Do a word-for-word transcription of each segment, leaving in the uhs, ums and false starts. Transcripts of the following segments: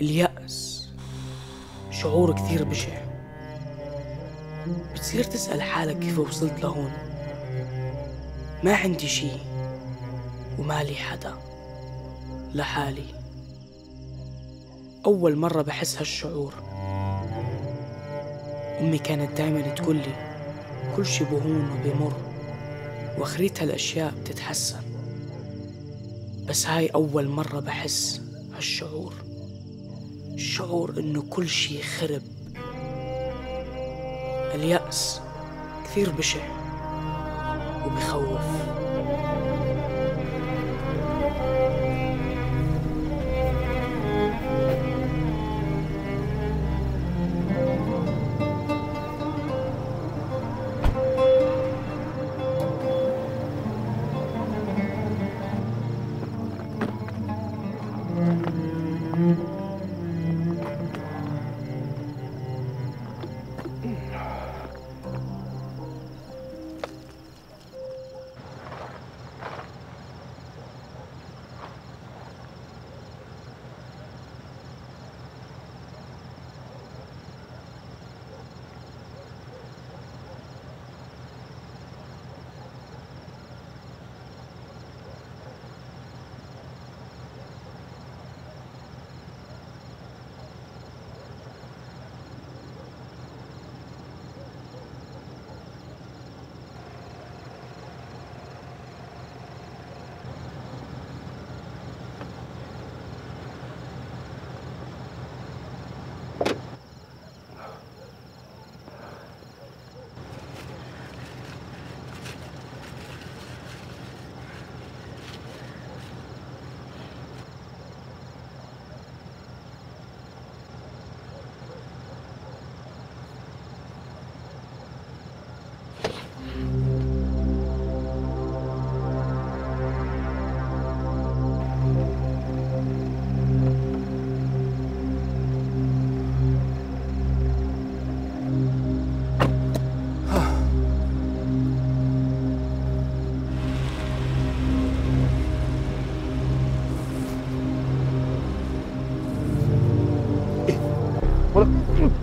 اليأس شعور كثير بشع، بتصير تسأل حالك كيف وصلت لهون. ما عندي شي ومالي حدا، لحالي. أول مرة بحس هالشعور. أمي كانت دايماً تقولي كل شي بهون وبيمر وآخريت هالأشياء بتتحسن، بس هاي أول مرة بحس هالشعور، الشعور إنه كل شي خرب. اليأس كثير بشع وبخوف.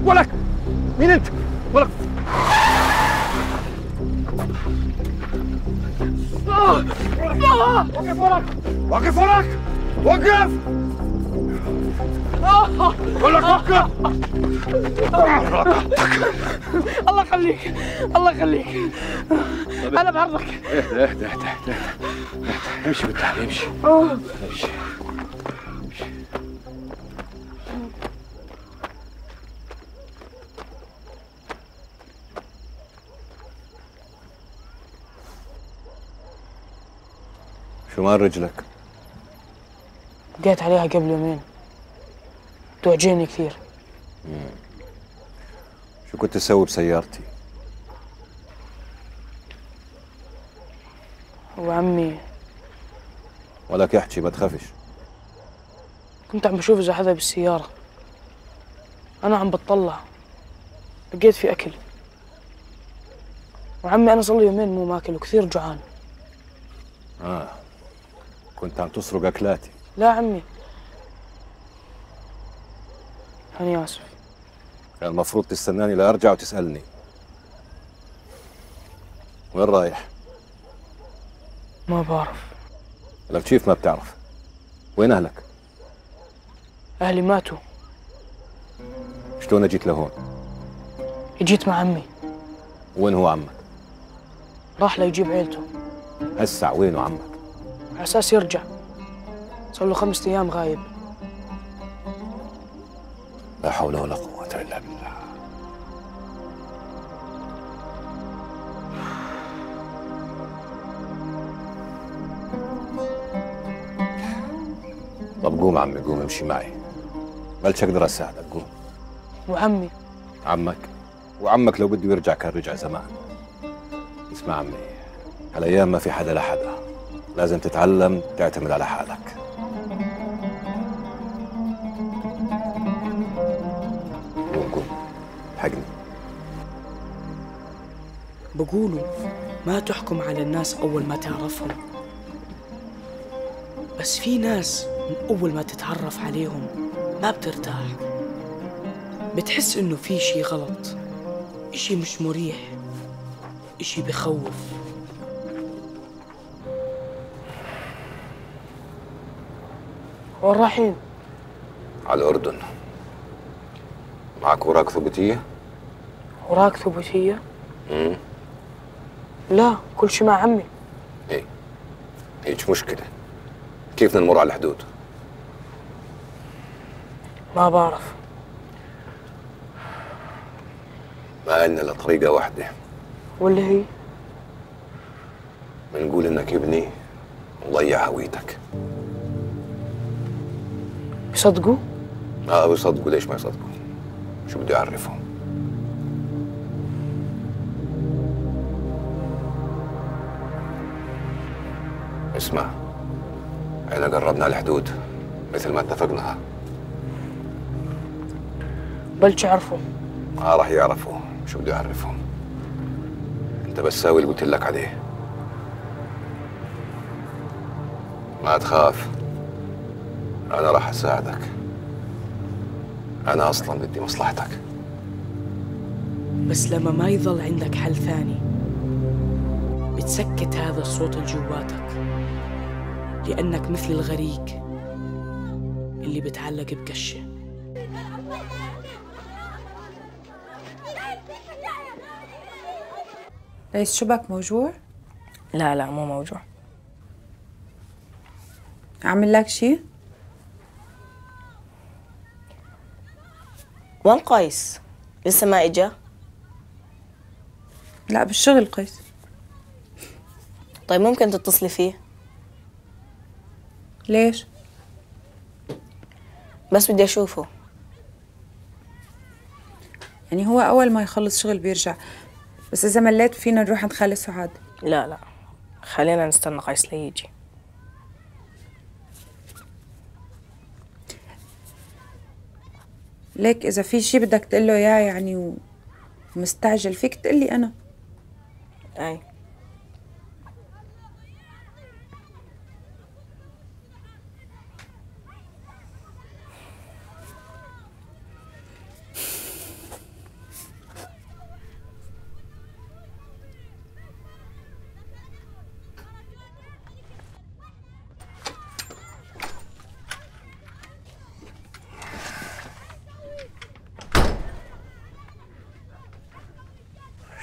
ولك مين انت؟ ولك وقف ولك وقف ولك وقف ولك وقف. الله يخليك الله يخليك انا بعرضك. اهدى اهدى اهدى امشي بالتالي امشي امشي. شو مال رجلك؟ دقيت عليها قبل يومين، توجعني كثير. مم. شو كنت تسوي بسيارتي؟ هو عمي ولك احكي ما تخافش. كنت عم بشوف إذا حدا بالسيارة، أنا عم بتطلع لقيت في أكل، وعمي أنا صار لي يومين مو ماكل وكثير جوعان. آه كنت عم تسرق أكلاتي؟ لا عمي أنا آسف. كان المفروض تستناني لأرجع وتسألني. وين رايح؟ ما بعرف. لو كيف ما بتعرف؟ وين أهلك؟ أهلي ماتوا. شلون أجيت لهون؟ أجيت مع عمي. وين هو عمك؟ راح ليجيب عيلته. هسع وينه عمك؟ على أساس يرجع، صار له خمس أيام غايب. لا حول ولا قوة إلا بالله. طب قوم عمي قوم امشي معي، بلش أقدر أساعدك قوم. وعمي؟ عمك؟ وعمك لو بده يرجع كان رجع زمان. اسمع عمي، هالأيام ما في حدا لحدا، لازم تتعلم تعتمد على حالك. قوم قوم الحقني. بقولوا ما تحكم على الناس أول ما تعرفهم، بس في ناس من أول ما تتعرف عليهم ما بترتاح، بتحس إنه في شي غلط، إشي مش مريح، إشي بخوف. وين رايحين؟ على الأردن. معك وراك ثبوتية؟ وراك ثبوتية؟ امم لا، كل شي مع عمي. ايه هيج مشكلة. كيف نمر على الحدود؟ ما بعرف. ما إلنا إلا طريقة واحدة، واللي هي بنقول إنك ابني وضيع هويتك. بيصدقوا؟ اه بيصدقوا، ليش ما يصدقوا؟ شو بدي أعرفهم؟ اسمع، احنا قربنا الحدود مثل ما اتفقنا. بلش يعرفوا؟ اه راح يعرفوا، شو بدي أعرفهم؟ أنت بس ساوي اللي قلت لك عليه، ما تخاف، أنا راح أساعدك، أنا أصلاً بدي مصلحتك. بس لما ما يظل عندك حل ثاني بتسكت هذا الصوت اللي جواتك، لأنك مثل الغريق اللي بتعلق بكشة. ليس شبك موجوع؟ لا لا مو موجوع. أعمل لك شي؟ وين قيس؟ لسه ما إجا؟ لا بالشغل قيس. طيب ممكن تتصلي فيه؟ ليش؟ بس بدي أشوفه. يعني هو أول ما يخلص شغل بيرجع، بس إذا مليت فينا نروح عند خالي سعاد. لا لا خلينا نستنى قيس ليجي. ليك إذا في شي بدك تقول له إياه يعني ومستعجل فيك تقول لي أنا. أي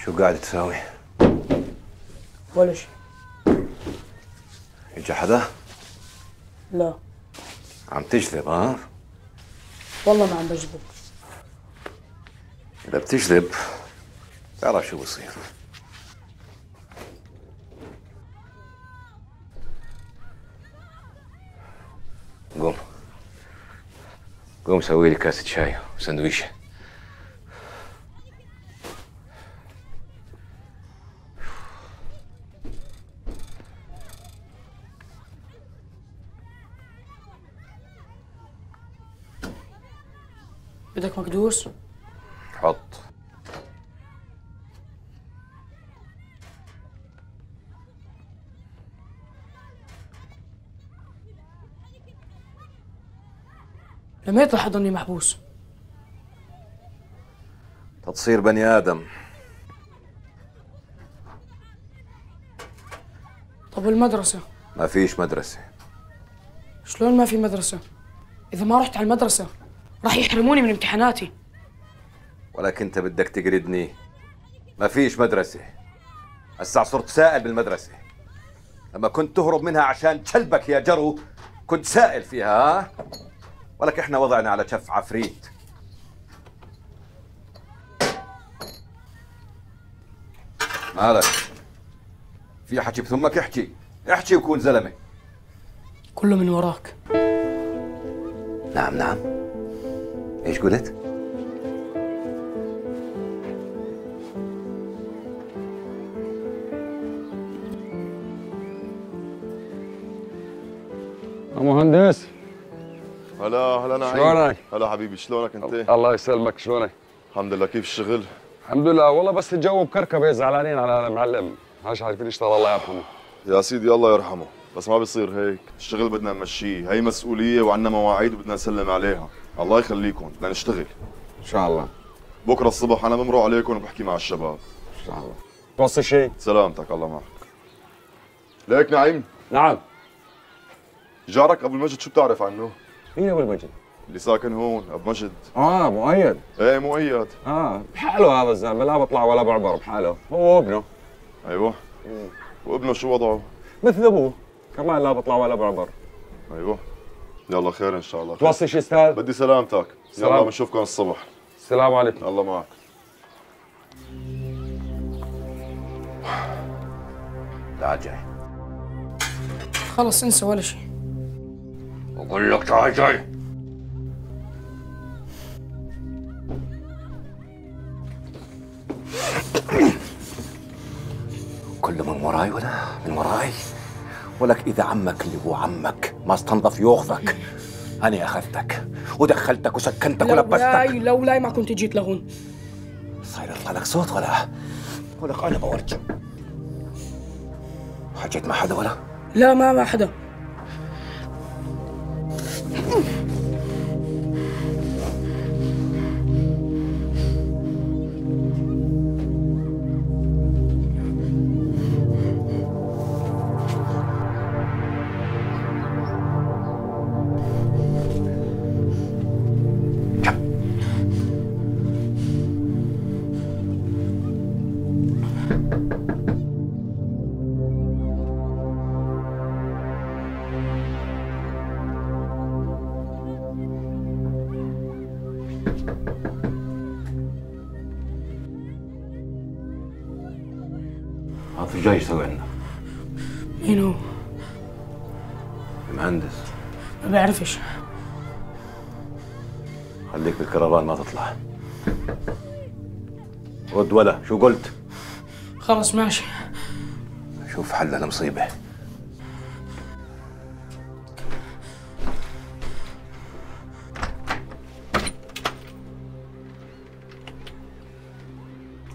شو قاعد تساوي؟ ولا شيء. اجى حدا؟ لا. عم تجذب ها؟ والله ما عم بجذب. إذا بتجذب تعرف شو بصير. قوم قوم سوي لي كاسة شاي وسندويشة. بدك مكدوس؟ حط. لميت رح أضلني محبوس. تتصير بني آدم. طب والمدرسة؟ ما فيش مدرسة. شلون ما في مدرسة؟ إذا ما رحت على المدرسة راح يحرموني من امتحاناتي. ولكن انت بدك تجردني. ما فيش مدرسة. هسا صرت سائل بالمدرسة. لما كنت تهرب منها عشان كلبك يا جرو كنت سائل فيها ها؟ ولك احنا وضعنا على كف عفريت. مالك؟ في حكي بثمك احكي، احكي وكون زلمة. كله من وراك. نعم نعم. ايش قلت؟ يا مهندس. هلا هلا عين. شلونك؟ هلا حبيبي، شلونك انت؟ الله يسلمك، شلونك؟ الحمد لله. كيف الشغل؟ الحمد لله والله، بس الجو مكركبه زعلانين على المعلم، مش عارفين نشتغل. الله يرحمه يا سيدي، الله يرحمه. بس ما بيصير هيك، الشغل بدنا نمشيه، هي مسؤولية وعندنا مواعيد وبدنا نسلم عليها، الله يخليكم، بدنا نشتغل. إن شاء الله. بكرة الصبح أنا بمرق عليكم وبحكي مع الشباب. إن شاء الله. توصي شيء؟ سلامتك الله معك. ليك نعيم؟ نعم. جارك أبو المجد شو بتعرف عنه؟ مين أبو المجد؟ اللي ساكن هون، أبو مجد. آه مؤيد. إيه مؤيد. آه بحاله هذا الزلمة، لا بطلع ولا بعبر بحاله، هو وابنه. أيوه. مم. وابنه شو وضعه؟ مثل أبوه. كمان لا بطلع ولا بعبر. ايوه يلا خير ان شاء الله. توصي شي استاذ؟ بدي سلامتك. سلام. يلا بنشوفكم الصبح. السلام عليكم. الله معك. تعال جاي. خلص انسى ولا شيء. بقول لك تعال جاي. كله من وراي ولا من وراي؟ ولك إذا عمك اللي هو عمك ما استنظف يوخفك. أنا أخذتك ودخلتك وسكنتك ولبستك. لولاي لولاي ما كنت جيت لهون. صاير يطلع لك صوت ولا؟ ولك أنا بورجي. حكيت مع حدا ولا؟ لا ما مع حدا. عاطف جاي يسوي عندنا. مين هو؟ المهندس. ما بعرفش. خليك بالكرفان ما تطلع. رد ولا شو قلت؟ خلص ماشي. شوف حل للمصيبة.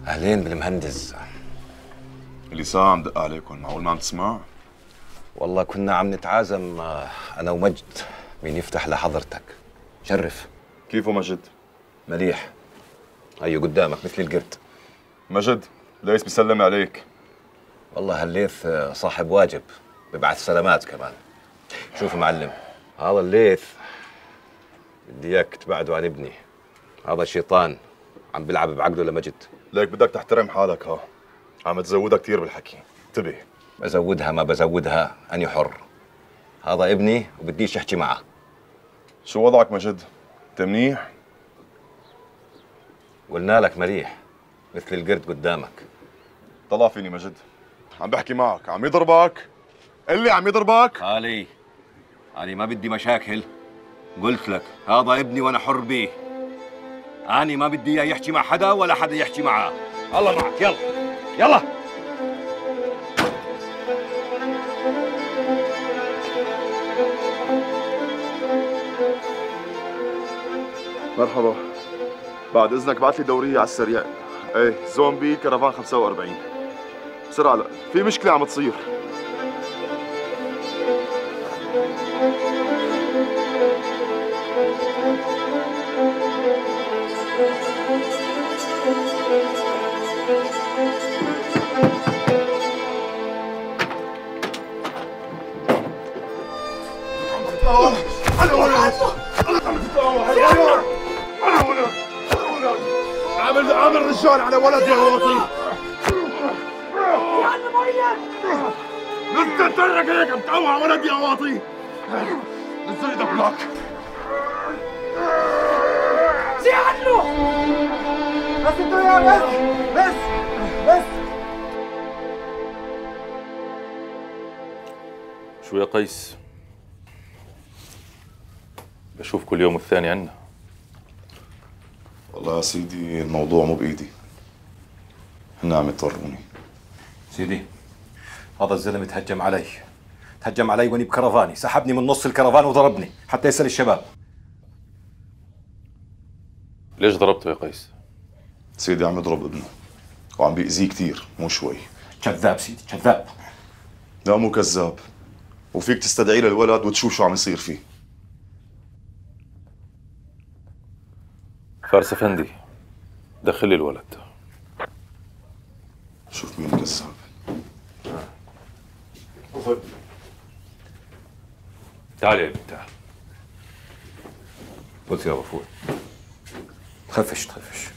أهلين بالمهندس. لي ساعة عم دق عليكم، معقول ما عم تسمع؟ والله كنا عم نتعازم أنا ومجد مين يفتح لحضرتك. شرف. كيفه مجد؟ مليح. أيوه قدامك مثل القرد. مجد ليث بيسلم عليك. والله هالليث صاحب واجب، ببعث سلامات كمان. شوف معلم، هذا الليث بدي إياك تبعده عن ابني، هذا شيطان عم بيلعب بعقله لمجد. ليك بدك تحترم حالك ها، عم تزودها كثير بالحكي، انتبه. بزودها ما بزودها، أني حر. هذا ابني وبديش أحكي معه. شو وضعك مجد؟ أنت منيح؟ قلنا لك مليح، مثل القرد قدامك. طلع فيني مجد، عم بحكي معك، عم يضربك؟ قل لي عم يضربك؟ علي، علي ما بدي مشاكل، قلت لك هذا ابني وأنا حر بيه. أنا ما بدي إياه يحكي مع حدا ولا حدا يحكي معاه. الله معك يلا. يلا مرحبا، بعد اذنك بعت لي دوريه على السريع. ايه زومبي كرفان خمسة وأربعين بسرعه، لا في مشكله عم تصير. على ولدي يا وطني يا عم مؤيد، انت تترك هيك عم تقوع ولدي يا واطي. نزل ايدك لك زي عنه بس انتوا يا بس بس بس. شو يا قيس؟ بشوفكم اليوم الثاني عنا. والله يا سيدي الموضوع مو بايدي، هن عم يضطروني. سيدي هذا الزلمه تهجم علي، تهجم علي واني بكرفاني، سحبني من نص الكرفان وضربني حتى يسال الشباب. ليش ضربته يا قيس؟ سيدي عم يضرب ابنه وعم بيأذيه كثير مو شوي. كذاب سيدي كذاب. لا مو كذاب، وفيك تستدعي للولد وتشوف شو عم يصير فيه. فارس افندي دخل لي الولد. شوف مين الكذاب. تعال يا ابني تعال. فوت يا وفوت. تخفش تخفش.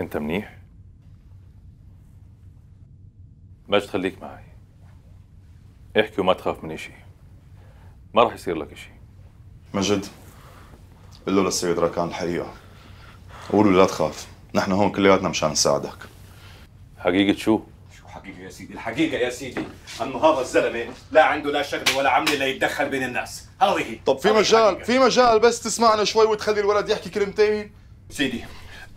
انت منيح؟ ماجد خليك معي. احكي وما تخاف من شيء. ما راح يصير لك شيء. مجد قل له للسيد راكان الحقيقة. قول له لا تخاف، نحن هون كلياتنا مشان نساعدك. حقيقة شو؟ شو حقيقة يا سيدي؟ الحقيقة يا سيدي أنه هذا الزلمة لا عنده لا شغل ولا عمل ليتدخل بين الناس، هذه هي. طب في مجال، في مجال بس تسمعنا شوي وتخلي الولد يحكي كلمتين؟ سيدي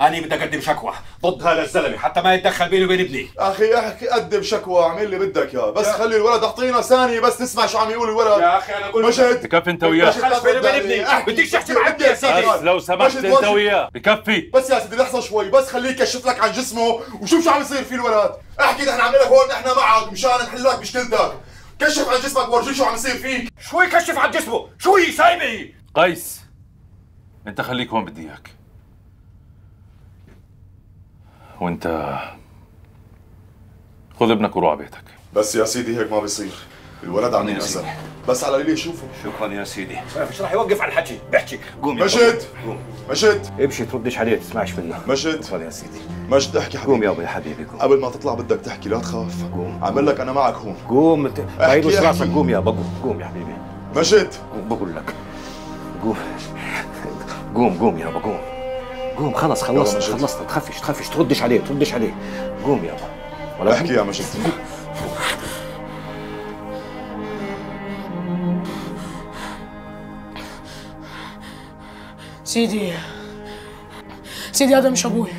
أنا بدي أقدم شكوى ضد هذا الزلمة حتى ما يتدخل بيني وبين ابني. أخي أحكي قدم شكوى، اعمل اللي بدك إياه، بس خلي الولد أعطينا ثانية بس نسمع شو عم يقول الولد. يا أخي أنا أقول مشهد بكفي أنت وياه. خلص بيني وبين ابني، بديش تحكي مع ابني يا سيدي. بس لو سمحت أنت وياه، بكفي. بس يا سيدي لحظة شوي، بس خليه يكشف لك عن جسمه وشوف شو عم يصير فيه الولد. احكي نحن عم لك هون نحن معك مشان نحل لك مشكلتك. كشف عن جسمك ورجيني شو عم يصير فيك. شو يكشف عن جسمه؟ شو هي سايبة هي؟ قيس أنت خليك هون بدي إياك. وانت خذ ابنك وروح على بيتك. بس يا سيدي هيك ما بيصير، الولد عم ينأذى، بس على اللي يشوفه. شكرا يا سيدي. مش رح يوقف على الحكي، بحكي. قوم مجد قوم مجد امشي تردش عليه تسمعش منه. مجد تفضل يا سيدي. مجد احكي حبيبي. قوم يا ابوي حبيبي قوم. قبل ما تطلع بدك تحكي لا تخاف. قوم عامل لك انا معك هون. قوم بعيد وش راسك. قوم يا بقوم. قوم يا حبيبي. مجد بقول لك قوم قوم قوم يا بقوم. قوم خلص خلصت خلصت تخفش تخفش تردش عليه تردش عليه. قوم يابا ولا احكي يا مجد. سيدي سيدي هذا مش ابوي.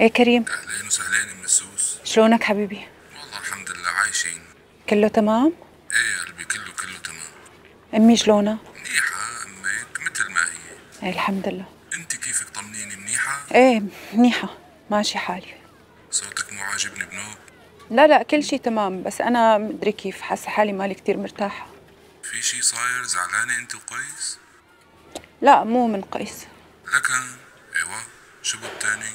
ايه كريم. اهلين وسهلين من السوس. شلونك حبيبي؟ والله الحمد لله عايشين. كله تمام؟ ايه قلبي كله كله تمام. امي شلونها؟ منيحة امك مثل ما هي. ايه الحمد لله. انت كيفك طمنيني منيحة؟ ايه منيحة ماشي حالي. صوتك مو عاجبني بنوب؟ لا لا كل شيء تمام، بس انا مدري كيف حاسة حالي مالي كثير مرتاحة. في شيء صاير زعلانة انت وقيس؟ لا مو من قيس. لكن ايوه شو الثاني؟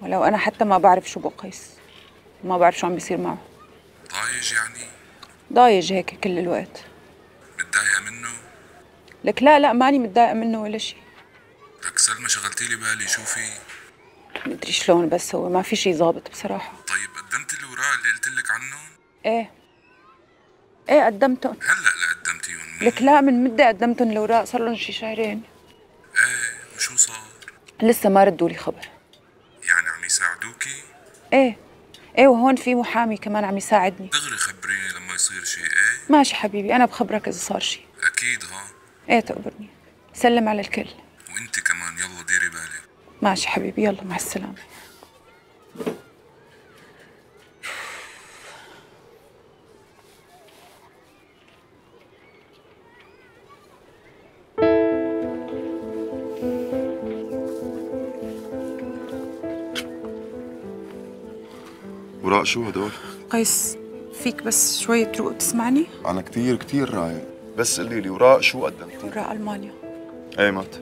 ولو أنا حتى ما بعرف شو بقيس، ما بعرف شو عم بيصير معه. ضايج يعني؟ ضايج هيك كل الوقت. متضايقة منه؟ لك لا لا ماني متضايقة منه ولا شيء. لك سلمى شغلتي لي بالي شو في؟ مدري شلون بس هو ما في شيء ظابط بصراحة. طيب قدمت الأوراق اللي قلت لك عنهم؟ إيه إيه قدمتهم. هلا لا قدمتيهم؟ لك لا من مدة قدمتهم الأوراق، صار لهم شي شهرين. إيه وشو صار؟ لسه ما ردوا لي خبر. يعني عم يساعدوكي؟ ايه ايه وهون في محامي كمان عم يساعدني. دغري خبريني لما يصير شيء. ايه ماشي حبيبي انا بخبرك اذا صار شيء. اكيد ها. ايه تقبرني. سلم على الكل. وانت كمان يلا ديري بالك. ماشي حبيبي يلا مع السلامه. وراء شو هدول؟ قيس فيك بس شوية تروق تسمعني؟ أنا كثير كثير رايق، بس قولي لي وراء شو قدمت؟ وراء ألمانيا. إيه مات.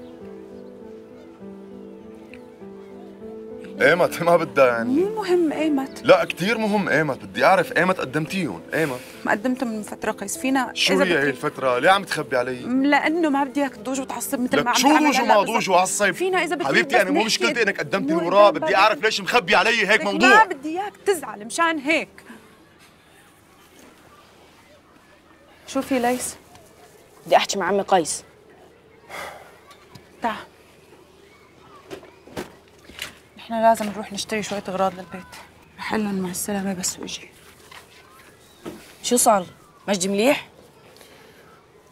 إيه مات ما بدها يعني. مو مهم إيه مات. لا كثير مهم إيه مات، بدي أعرف إيه مات قدمتيهم، إيه مات. ما قدمتهم من فترة قيس فينا. شو هي هي الفترة؟ ليه عم تخبي علي؟ لأنه ما بدي إياك تضوج وتعصب مثل ما عم تعمل. شو ضوج وما ضوج وعصب؟ فينا إذا بدك حبيبتي أنا مو مشكلتي إنك قدمتي الوراء، بدي أعرف ليش مخبي علي هيك موضوع. ما بدي إياك تزعل مشان هيك. شو في ليس؟ بدي أحكي مع عمي قيس. تعال. نحن لازم نروح نشتري شوية أغراض للبيت. رح أقول لهم مع السلامة بس وأجي. شو صار؟ مجد مليح؟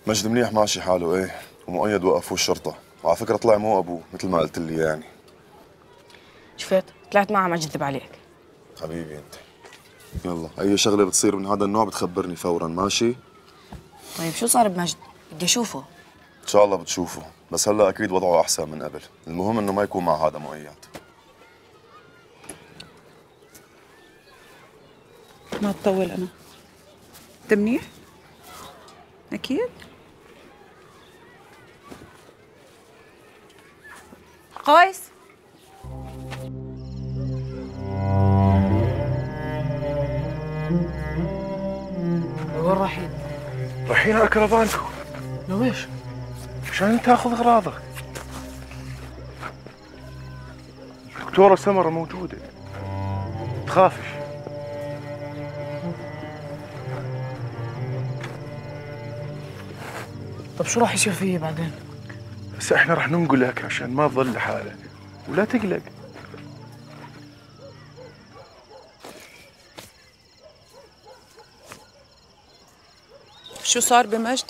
مجد مليح ماشي حاله إيه، ومؤيد وقفوه الشرطة، وعلى فكره طلع مو ابوه مثل ما قلت لي. يعني شفت طلعت ما عم اكذب عليك حبيبي انت. يلا اي شغله بتصير من هذا النوع بتخبرني فورا، ماشي؟ طيب شو صار بمجد؟ بدي اشوفه. ان شاء الله بتشوفه، بس هلا اكيد وضعه احسن من قبل. المهم انه ما يكون مع هذا مؤيد. ما تطول انا. انت منيح؟ اكيد؟ قيس وين رايحين؟ رايحين على كرفانكم. لويش؟ مشان تاخذ اغراضك. الدكتورة سمرة موجودة، تخافش. طب شو راح يصير فيي بعدين؟ بس احنا راح ننقلك عشان ما تظل لحالك، ولا تقلق. شو صار بمجد؟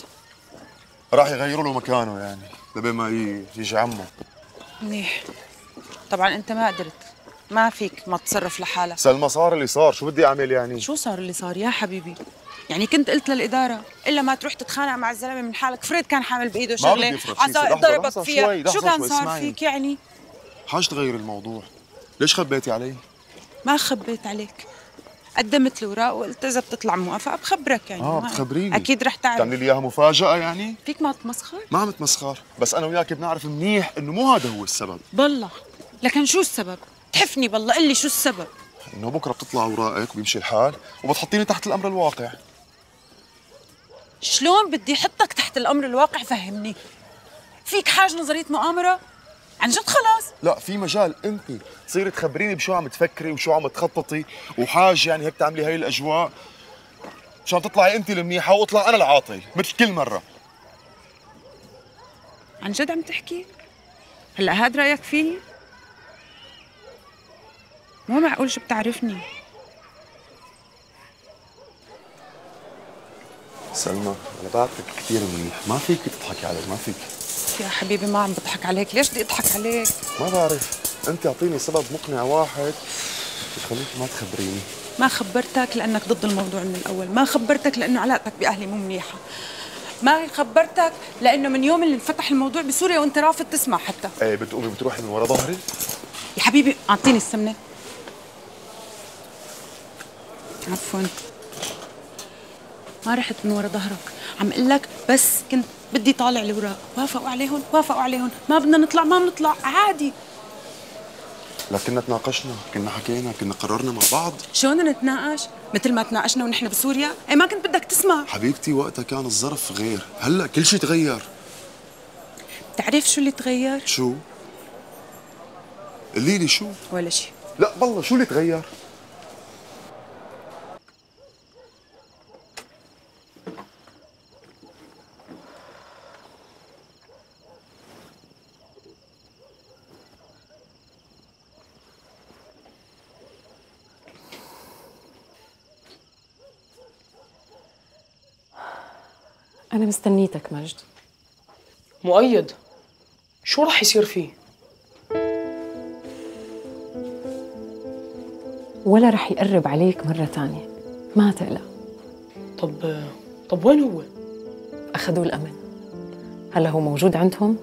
راح يغيروا له مكانه يعني لبين ما يجي عمه. منيح. طبعا انت ما قدرت، ما فيك ما تتصرف لحالك. سلمى صار اللي صار، شو بدي اعمل يعني؟ شو صار اللي صار يا حبيبي؟ يعني كنت قلت للاداره الا ما تروح تتخانق مع الزلمه من حالك. فريد كان حامل بايده شغله عصا ضربك فيها، شو كان صار فيك يعني؟ حاج تغير الموضوع، ليش خبيتي علي؟ ما خبيت عليك، قدمت الاوراق وقلت اذا بتطلع موافقه بخبرك يعني. اه بتخبريني؟ اكيد رح تعرف. تعملي لي اياها مفاجاه يعني؟ فيك ما تتمسخر؟ ما عم تمسخر، بس انا وياك بنعرف منيح انه مو هذا هو السبب. بالله، لكن شو السبب؟ تحفني بالله، قل لي شو السبب؟ انه بكره بتطلع اوراقك وبيمشي الحال وبتحطيني تحت الامر الواقع. شلون بدي احطك تحت الامر الواقع؟ فهمني. فيك حاج نظريه مؤامره؟ عن جد خلاص؟ لا، في مجال انت تصيري تخبريني بشو عم تفكري وشو عم تخططي، وحاج يعني هيك تعملي هاي الاجواء مشان تطلعي انت المنيحه واطلع انا العاطل مثل كل مره. عن جد عم تحكي؟ هلا هاد رايك فيني؟ مو معقول شو بتعرفني. سلمى انا بعرفك كثير منيح، ما فيك تضحكي علي، ما فيك. يا حبيبي ما عم بضحك عليك، ليش بدي اضحك عليك؟ ما بعرف، انت اعطيني سبب مقنع واحد يخليك ما تخبريني. ما خبرتك لانك ضد الموضوع من الاول، ما خبرتك لانه علاقتك باهلي مو منيحه، ما خبرتك لانه من يوم اللي انفتح الموضوع بسوريا وانت رافض تسمع حتى. ايه بتقومي بتروحي من ورا ظهري؟ يا حبيبي اعطيني السمنه. عفوا ما رحت من ورا ظهرك، عم اقول لك بس كنت بدي طالع الاوراق، وافقوا عليهم وافقوا عليهم، ما بدنا نطلع ما بنطلع عادي. لكننا تناقشنا، كنا حكينا، كنا قررنا مع بعض. شلون نتناقش؟ مثل ما تناقشنا ونحن بسوريا؟ اي ما كنت بدك تسمع حبيبتي، وقتها كان الظرف غير، هلا كل شيء تغير. بتعرف شو اللي تغير؟ شو؟ قولي لي شو؟ ولا شيء. لا بالله شو اللي تغير؟ أنا مستنيتك مجد. مؤيد شو رح يصير فيه؟ ولا رح يقرب عليك مرة تانية، ما تقلق. طب طب وين هو؟ أخذوه الأمن، هلا هو موجود عندهم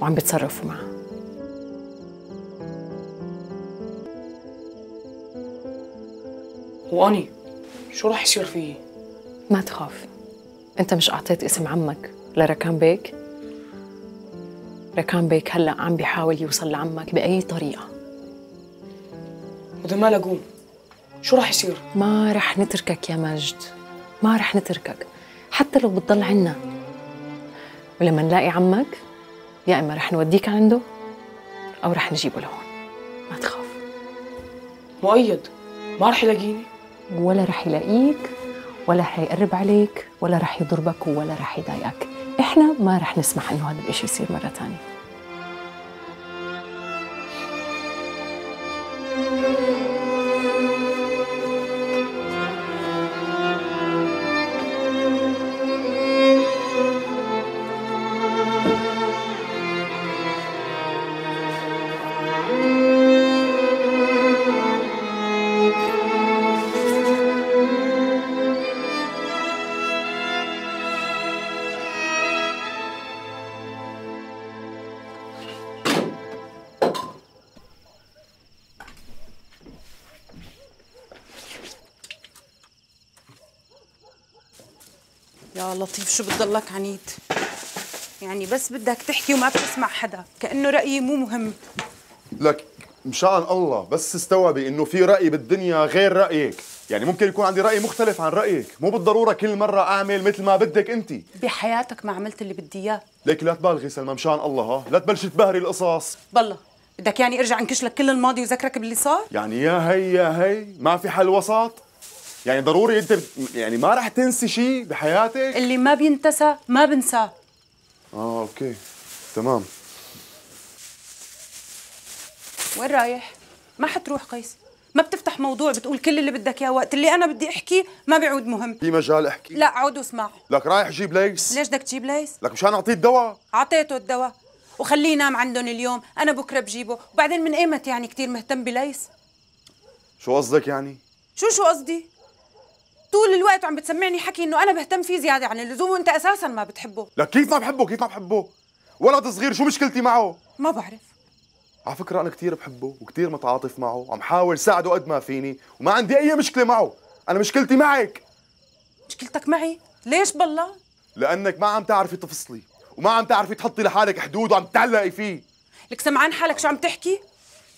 وعم بيتصرفوا معه. وأني شو رح يصير فيه؟ ما تخاف، أنت مش أعطيت اسم عمك لركان بيك؟ ركان بيك هلأ عم بيحاول يوصل لعمك بأي طريقة. وإذا ما لقوه شو رح يصير؟ ما رح نتركك يا مجد، ما رح نتركك حتى لو بتضل عنا. ولما نلاقي عمك يا إما رح نوديك عنده أو رح نجيبه لهون، ما تخاف. مؤيد ما رح يلاقيني؟ ولا رح يلاقيك، ولا رح يقرب عليك، ولا رح يضربك، ولا رح يضايقك. احنا ما رح نسمح انه هذا الشيء يصير مره ثانيه. يا لطيف شو بتضلك عنيد، يعني بس بدك تحكي وما بتسمع حدا، كأنه رأيي مو مهم. لك مشان الله بس استوعبي انه في رأي بالدنيا غير رأيك، يعني ممكن يكون عندي رأي مختلف عن رأيك، مو بالضرورة كل مرة أعمل مثل ما بدك أنت. بحياتك ما عملت اللي بدي إياه. لك لا تبالغي سلمى مشان الله، ها لا تبلشي تبهري القصص. بالله بدك يعني ارجع انكش لك كل الماضي وذكرك باللي صار؟ يعني يا هي يا هي ما في حل وسط؟ يعني ضروري انت يعني ما رح تنسي شيء بحياتك؟ اللي ما بينتسى ما بنساه. اه اوكي تمام. وين رايح؟ ما حتروح قيس، ما بتفتح موضوع بتقول كل اللي بدك اياه، وقت اللي انا بدي احكي ما بيعود مهم. في مجال احكي؟ لا عود واسمع. لك رايح اجيب ليس. ليش بدك تجيب ليس؟ لك مشان اعطيه الدواء. اعطيته الدواء وخليه ينام عندهم اليوم، انا بكره بجيبه، وبعدين من ايمت يعني كثير مهتم بليس؟ شو قصدك يعني؟ شو شو قصدي؟ طول الوقت عم بتسمعني حكي انه انا بهتم فيه زياده عن اللزوم وانت اساسا ما بتحبه. لك كيف ما بحبه؟ كيف ما بحبه؟ ولد صغير شو مشكلتي معه؟ ما بعرف. على فكره انا كثير بحبه وكثير متعاطف معه وعم حاول ساعده قد ما فيني وما عندي اي مشكله معه، انا مشكلتي معك. مشكلتك معي؟ ليش بالله؟ لانك ما عم تعرفي تفصلي وما عم تعرفي تحطي لحالك حدود وعم تعلقي فيه. لك سمعان حالك شو عم تحكي؟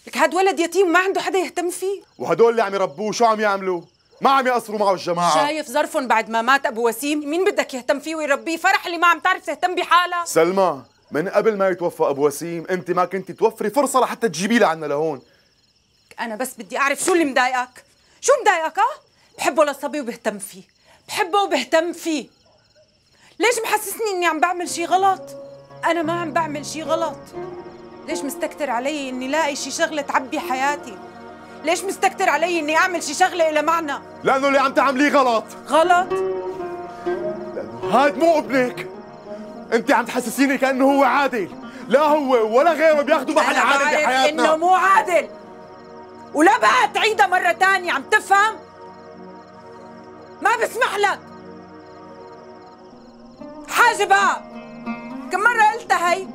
لك هاد ولد يتيم وما عنده حدا يهتم فيه. وهدول اللي عم يربوه شو عم يعملوا؟ ما عم يقصروا معه الجماعه. شايف ظرفهم بعد ما مات ابو وسيم؟ مين بدك يهتم فيه ويربيه؟ فرح اللي ما عم تعرف تهتم بحالها. سلمى من قبل ما يتوفى ابو وسيم انت ما كنتي توفري فرصه لحتى تجيبيه لعنا لهون. انا بس بدي اعرف شو اللي مضايقك؟ شو مضايقك؟ اه بحبه للصبي وبهتم فيه، بحبه وبهتم فيه. ليش محسسني اني عم بعمل شيء غلط؟ انا ما عم بعمل شيء غلط. ليش مستكتر علي اني لاقي شي شغله تعبي حياتي؟ ليش مستكتر علي اني اعمل شي شغله إلى معنى؟ لانه اللي عم تعمليه غلط. غلط؟ لانه هاد مو ابنك. انت عم تحسسيني كانه هو عادل، لا هو ولا غيره بياخذوا محل عادل بحياتنا. انا انه مو عادل ولا بقى تعيدها مره ثانيه، عم تفهم؟ ما بسمح لك حاجه بقى، كم مره قلتها هي؟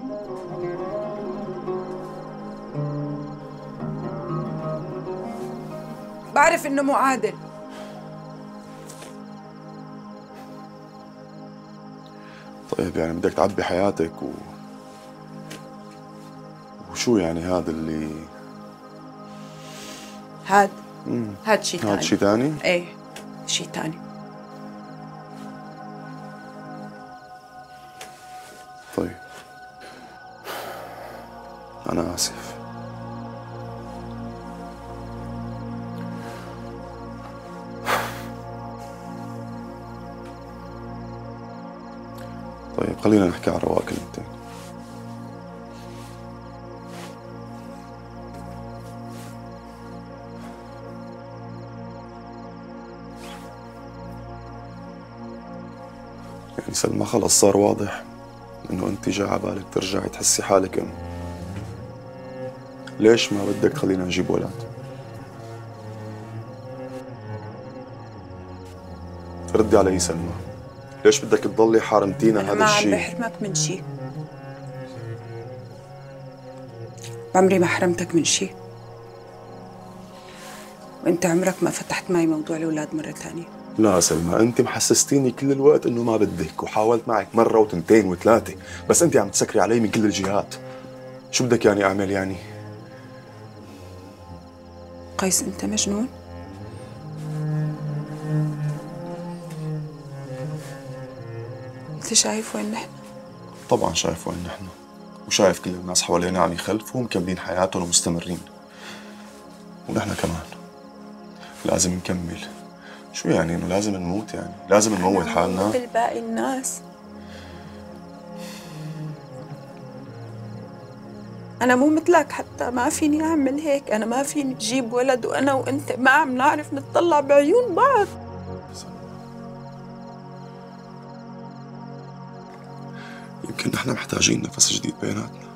بعرف انه مو عادل. طيب يعني بدك تعبي حياتك و... وشو يعني هذا اللي هاد مم. هاد شيء ثاني. هاد شيء ثاني؟ ايه شيء ثاني. طيب انا اسف. طيب خلينا نحكي على رواق كلمتين. يعني سلمى خلص صار واضح انه انت جا على بالك ترجعي تحسي حالك ام. ليش ما بدك تخلينا نجيب ولاد؟ ردي علي سلمى، ليش بدك تضلي حارمتينا هذا الشيء؟ ما عم بحرمك من شيء. عمري ما حرمتك من شيء. وانت عمرك ما فتحت معي موضوع الاولاد مره ثانيه. لا سلمى، انت محسستيني كل الوقت انه ما بدك، وحاولت معك مره وتنتين وثلاثه، بس انت عم تسكري علي من كل الجهات. شو بدك يعني اعمل يعني؟ قيس انت مجنون؟ انت شايف وين نحن؟ طبعا شايف وين نحن، وشايف كل الناس حوالينا عم يخلفوا ومكملين حياتهم ومستمرين، ونحن كمان لازم نكمل. شو يعني انه لازم نموت؟ يعني لازم نموت حالنا مثل باقي الناس؟ انا مو مثلك، حتى ما فيني اعمل هيك، انا ما فيني اجيب ولد وانا وانت ما عم نعرف نتطلع بعيون بعض. يمكن نحن محتاجين نفس جديد بيناتنا.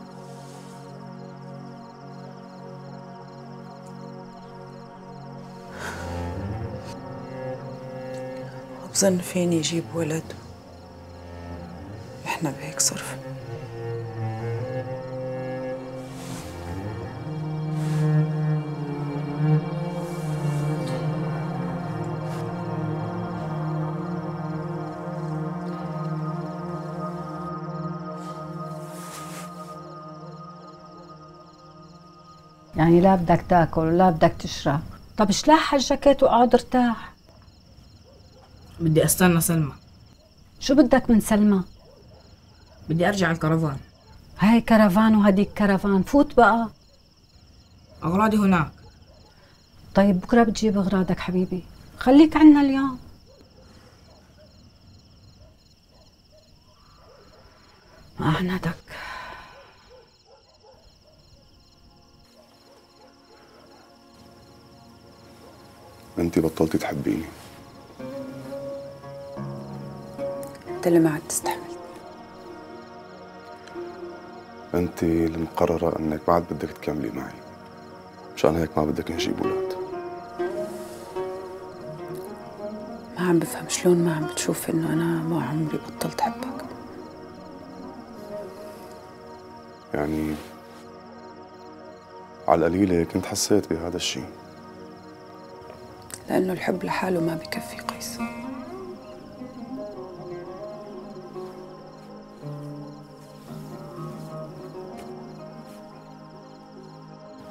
بظن فيني يجيب ولد نحن بهيك صرف. يعني لا بدك تاكل ولا بدك تشرب. طب اشلح هالجاكيت واقعد ارتاح. بدي استنى سلمى. شو بدك من سلمى؟ بدي ارجع الكرفان. هاي كرفان وهديك كرفان، فوت بقى. اغراضي هناك. طيب بكره بتجيب اغراضك حبيبي، خليك عنا اليوم. أعنتك. أنت بطلتي تحبيني. أنت اللي ما عاد تستحمل. أنت اللي مقررة أنك ما عاد بدك تكملي معي، مشان هيك ما بدك نجيب ولاد. ما عم بفهم شلون ما عم بتشوف إنه أنا مو عمري بطلت حبك. يعني على القليلة كنت حسيت بهذا الشيء. لأنه الحب لحاله ما بكفي قيس.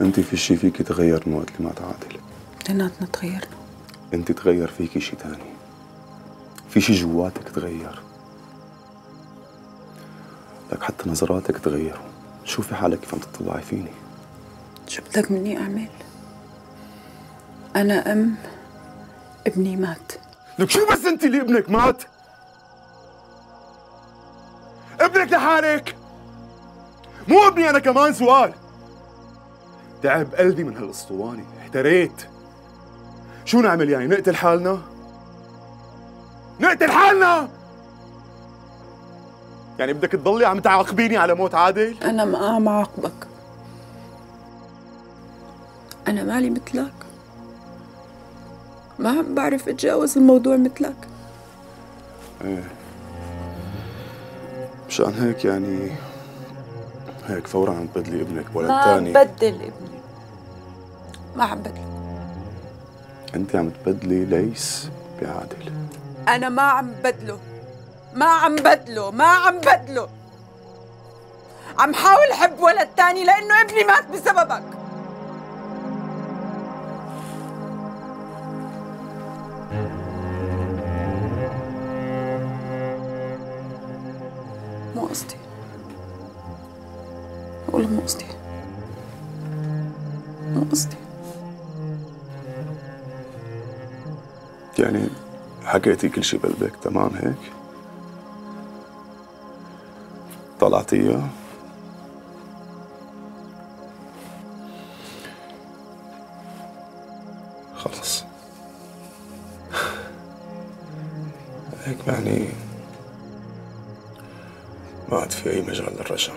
أنت في شيء فيكي تغير من وقت اللي ما تعادل. كلياتنا تغيرنا. أنت تغير فيكي شيء ثاني. في شيء جواتك تغير. لك حتى نظراتك تغيروا. شوفي حالك كيف عم تطلعي فيني. شو بدك مني اعمل؟ انا ام ابني مات. لك شو بس انت اللي ابنك مات؟ ابنك لحالك؟ مو ابني انا كمان سؤال. تعب قلبي من هالاسطوانه، احتريت. شو نعمل يعني؟ نقتل حالنا؟ نقتل حالنا؟ يعني بدك تضلي عم تعاقبيني على موت عادل؟ أنا ما عم أعاقبك. أنا مالي مثلك. ما عم بعرف أتجاوز الموضوع مثلك. إيه. مشان هيك يعني هيك فورا عم تبدلي ابنك ولا الثاني؟ ما عم بدل ابني. ما عم بدله. أنت عم تبدلي ليس بعادل. أنا ما عم بدله. ما عم بدله، ما عم بدله. عم حاول حب ولد تاني لأنه ابني مات بسببك. مو قصدي. بقول مو قصدي. مو قصدي. يعني حكيتي كل شيء بقلبك، تمام هيك؟ طلعتيها خلص هيك يعني ما عاد في أي مجال للرجعة.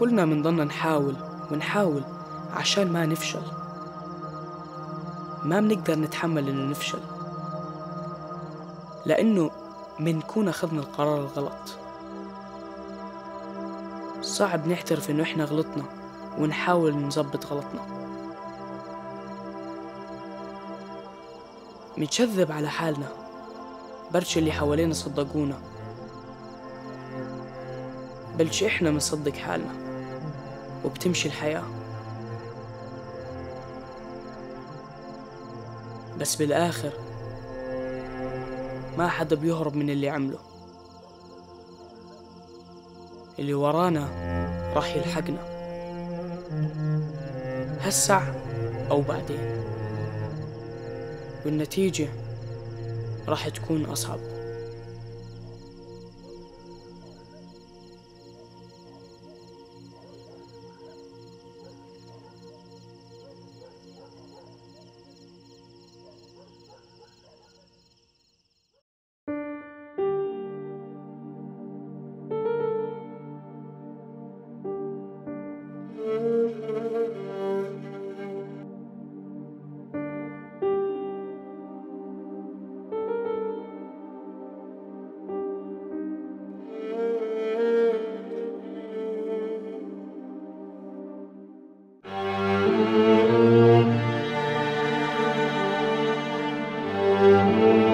كلنا منضلنا نحاول ونحاول عشان ما نفشل. ما منقدر نتحمل إنه نفشل، لأنه منكون أخذنا القرار الغلط. صعب نعترف إنه إحنا غلطنا ونحاول نظبط غلطنا. منتشذب على حالنا، برش اللي حوالينا صدقونا، بلش إحنا منصدق حالنا وبتمشي الحياة. بس بالآخر ما حدا بيهرب من اللي عمله. اللي ورانا راح يلحقنا هالساعة أو بعدين. والنتيجة راح تكون أصعب. Thank you.